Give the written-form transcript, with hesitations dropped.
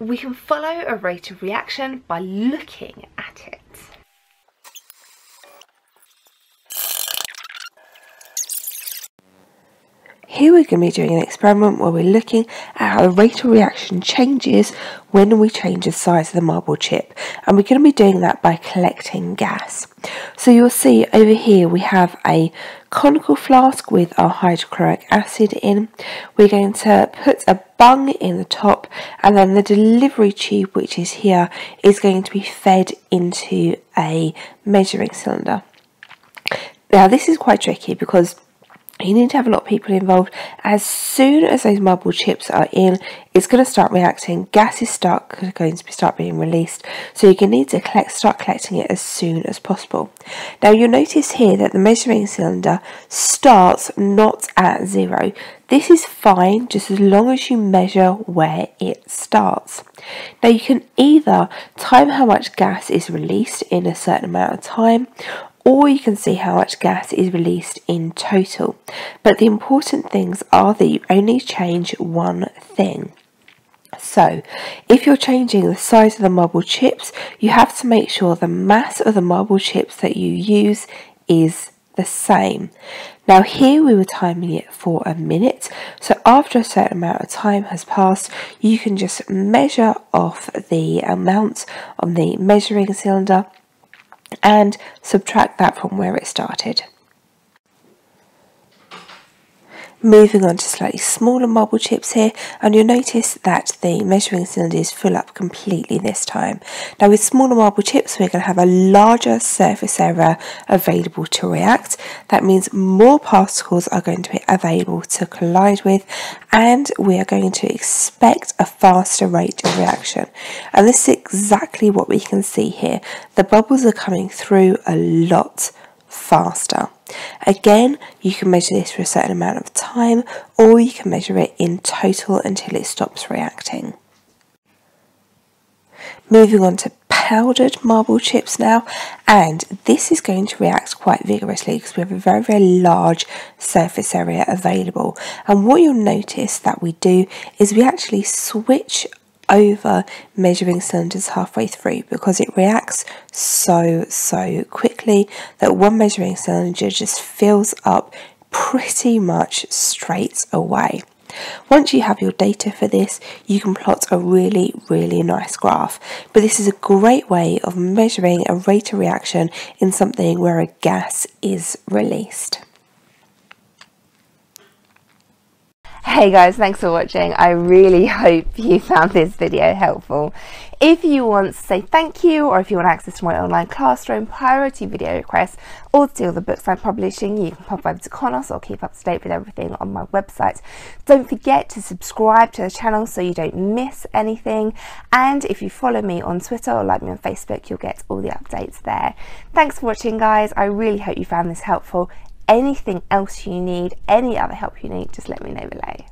We can follow a rate of reaction by looking at it. Here we're going to be doing an experiment where we're looking at how the rate of reaction changes when we change the size of the marble chip, and we're going to be doing that by collecting gas. So you'll see over here we have a conical flask with our hydrochloric acid in. We're going to put a bung in the top, and then the delivery tube, which is here, is going to be fed into a measuring cylinder. Now this is quite tricky because you need to have a lot of people involved. As soon as those marble chips are in, it's going to start reacting. Gases are going to start being released, so you're going to need to start collecting it as soon as possible. Now you'll notice here that the measuring cylinder starts not at zero. This is fine just as long as you measure where it starts. Now you can either time how much gas is released in a certain amount of time, or you can see how much gas is released in total. But the important things are that you only change one thing. So, if you're changing the size of the marble chips, you have to make sure the mass of the marble chips that you use is the same. Now here we were timing it for a minute, so after a certain amount of time has passed, you can just measure off the amount on the measuring cylinder and subtract that from where it started. Moving on to slightly smaller marble chips here, and you'll notice that the measuring cylinder is full up completely this time. Now with smaller marble chips we're going to have a larger surface area available to react. That means more particles are going to be available to collide with, and we are going to expect a faster rate of reaction. And this is exactly what we can see here. The bubbles are coming through a lot faster. Again, you can measure this for a certain amount of time, or you can measure it in total until it stops reacting. Moving on to powdered marble chips now, and this is going to react quite vigorously because we have a very, very large surface area available. And what you'll notice that we do is we actually switch over measuring cylinders halfway through, because it reacts so quickly that one measuring cylinder just fills up pretty much straight away. Once you have your data for this, you can plot a really nice graph, but this is a great way of measuring a rate of reaction in something where a gas is released. Hey guys, thanks for watching. I really hope you found this video helpful. If you want to say thank you, or if you want access to my online classroom, priority video requests, or to see all the books I'm publishing, you can pop over to Connos or keep up to date with everything on my website. Don't forget to subscribe to the channel so you don't miss anything. And if you follow me on Twitter or like me on Facebook, you'll get all the updates there. Thanks for watching guys. I really hope you found this helpful. Anything else you need, any other help you need, just let me know below.